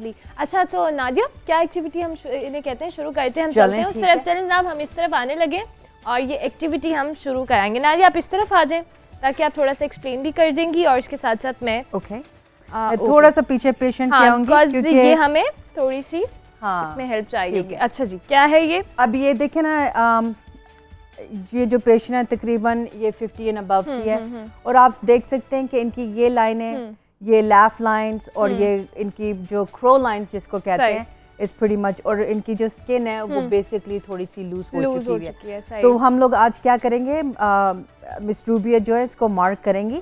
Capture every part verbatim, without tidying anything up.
अच्छा तो नादिया क्या एक्टिविटी हम इन्हें कहते हैं शुरू करते हैं हम चलते हैं उस तरफ चलें जनाब हम इस तरफ आने लगे और ये एक्टिविटी हम शुरू कराएंगे। नादिया आप इस तरफ आ जाएं ताकि आप थोड़ा सा एक्सप्लेन भी कर देंगी और इसके साथ साथ मैं ओके थोड़ा सा पीछे पेशेंट क्या होंगी क्योंकि ये हमें थोड़ी सी इसमें हेल्प चाहिए। अच्छा जी क्या है ये? अब ये देखे ना ये जो पेशेंट है तकरीबन ये फिफ्टी एंड अबव की है और आप देख सकते हैं कि इनकी ये लाइनें ये लाफ लाइंस और ये इनकी जो क्रो लाइंस जिसको कहते हैं इस pretty much और इनकी जो स्किन है वो बेसिकली थोड़ी सी लूज हो, हो, हो चुकी है। तो हम लोग आज क्या करेंगे मिस रूबी जो है इसको मार्क करेंगी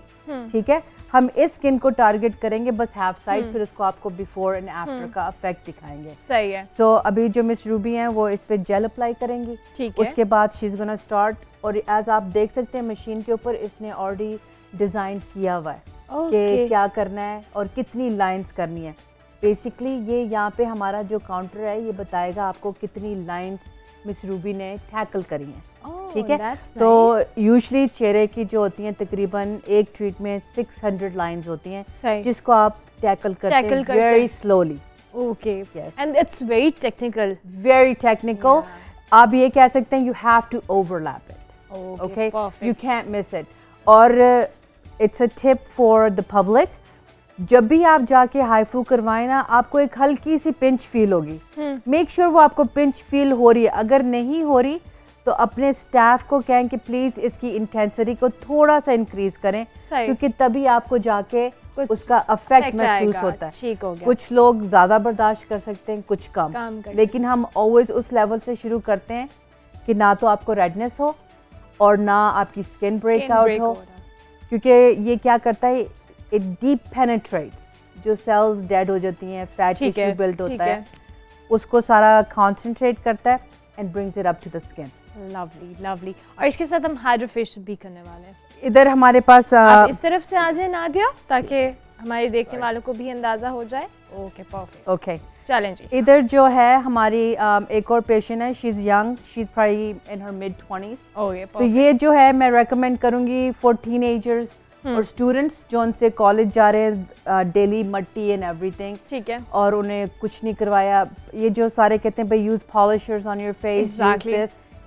ठीक है। हम इस स्किन को टारगेट करेंगे बस हाफ साइड फिर उसको आपको बिफोर एंड आफ्टर का इफेक्ट दिखाएंगे। सही है। सो so, अभी जो मिस रूबी हैं वो इस पे जेल अप्लाई करेंगी ठीक है। उसके बाद शी इज गोना स्टार्ट और एज आप देख सकते हैं मशीन के ऊपर इसने ऑलरेडी डिजाइन किया हुआ है कि क्या करना है और कितनी लाइंस करनी है। बेसिकली ये यहाँ पे हमारा जो काउंटर है ये बताएगा आपको कितनी लाइंस मिस रूबी ने टैकल करी हैं ठीक है। तो यूजुअली चेहरे की जो होती हैं तकरीबन एक ट्रीट में छह सौ लाइंस होती हैं जिसको आप टैकल करते हैं very slowly. Okay and it's very technical very technical. आप ये कह सकते हैं you have to overlap it okay you can't miss it और it's a tip for the public. जब भी आप जाके हाईफू करवाएं ना आपको एक हल्की सी पिंच फील होगी मेक श्योर sure वो आपको पिंच फील हो रही है। अगर नहीं हो रही तो अपने स्टाफ को कहें कि प्लीज़ इसकी इंटेंसिटी को थोड़ा सा इंक्रीज करें क्योंकि तभी आपको जाके उसका अफेक्ट महसूस होता है। ठीक हो गया। कुछ लोग ज़्यादा बर्दाश्त कर सकते हैं कुछ कम काम कर लेकिन हम ऑलवेज उस लेवल से शुरू करते हैं कि ना तो आपको रेडनेस हो और ना आपकी स्किन ब्रेकआउट हो क्योंकि ये क्या करता है इट डीप पेनिट्रेट्स जो सेल्स डेड हो जाती हैं फैट टिश्यू बिल्ड होता है, है उसको सारा कॉन्सेंट्रेट करता है and brings it up to the skin. Lovely lovely. और इसके साथ हम हाइड्रोफेशियल भी करने वाले हैं। इधर हमारे पास आप इस तरफ से आ जाए नादिया ताकि हमारे देखने वालों को भी अंदाजा हो जाए। ओके परफेक्ट ओके चलें जी। इधर जो है हमारी एक और पेशेंट है she is young she is primarily in her mid twenties. Okay तो ये जो है मैं रेकमेंड करूंगी फॉर टीनेजर्स और स्टूडेंट्स जो उनसे कॉलेज जा रहे हैं डेली मट्टी एंड एवरीथिंग ठीक है और उन्हें कुछ नहीं करवाया। ये जो सारे कहते हैं भाई use polishers on your face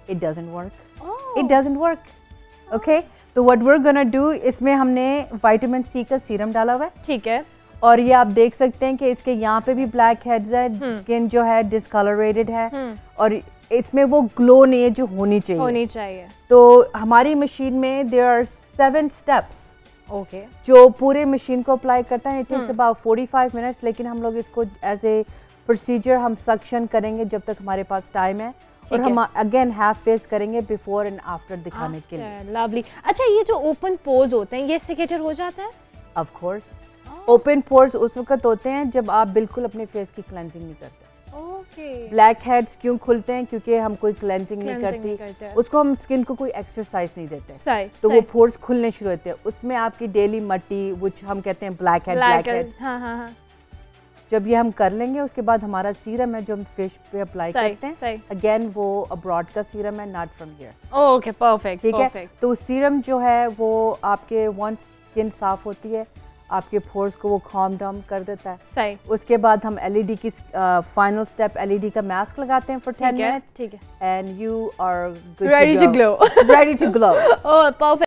it doesn't work it doesn't work okay. तो what we are gonna do इसमें हमने विटामिन सी का सीरम डाला हुआ है ठीक है और ये आप देख सकते हैं कि इसके यहाँ पे भी ब्लैक हेड्स है स्किन जो है डिसकलरेटेड है और इसमें वो ग्लो नहीं है जो होनी चाहिए होनी चाहिए। तो हमारी मशीन में there are seven steps okay जो पूरे मशीन को अप्लाई करता है। इट टेक्स अबाउट पैंतालीस मिनट्स लेकिन हम लोग इसको एज ए प्रोसीजर हम सक्शन करेंगे जब तक हमारे पास टाइम है और हम अगेन हाफ फेस करेंगे बिफोर एंड आफ्टर दिखाने के लिए। लवली। अच्छा ये जो ओपन पोर्स होते हैं ये सेकेटर हो जाता है? ऑफ कोर्स ओपन पोर्स उस वक्त होते हैं जब आप बिल्कुल अपने फेस की क्लेंजिंग नहीं करते। ओके ब्लैक हेड्स क्यों खुलते हैं? क्योंकि हम कोई क्लेंजिंग नहीं करती करते। उसको हम स्किन को कोई एक्सरसाइज नहीं देते साथ, तो साथ। वो पोर्स खुलने शुरू होते हैं उसमें आपकी डेली मट्टी वो हम कहते हैं ब्लैक हेड ब्लैक हेड हाँ, हाँ, हाँ। जब ये हम कर लेंगे उसके बाद हमारा सीरम है जो हम फेस पे अप्लाई करते हैं अगेन वो अब्रॉड का सीरम है not from here. Okay perfect ठीक है। तो सीरम जो है वो आपके वंस स्किन साफ होती है आपके फोर्स को वो कॉम डाउन कर देता है सही। उसके बाद हम एलईडी की फाइनल स्टेप एलईडी का मास्क लगाते हैं फॉर टेन मिनट्स ठीक है and you are ready to glow ready to glow.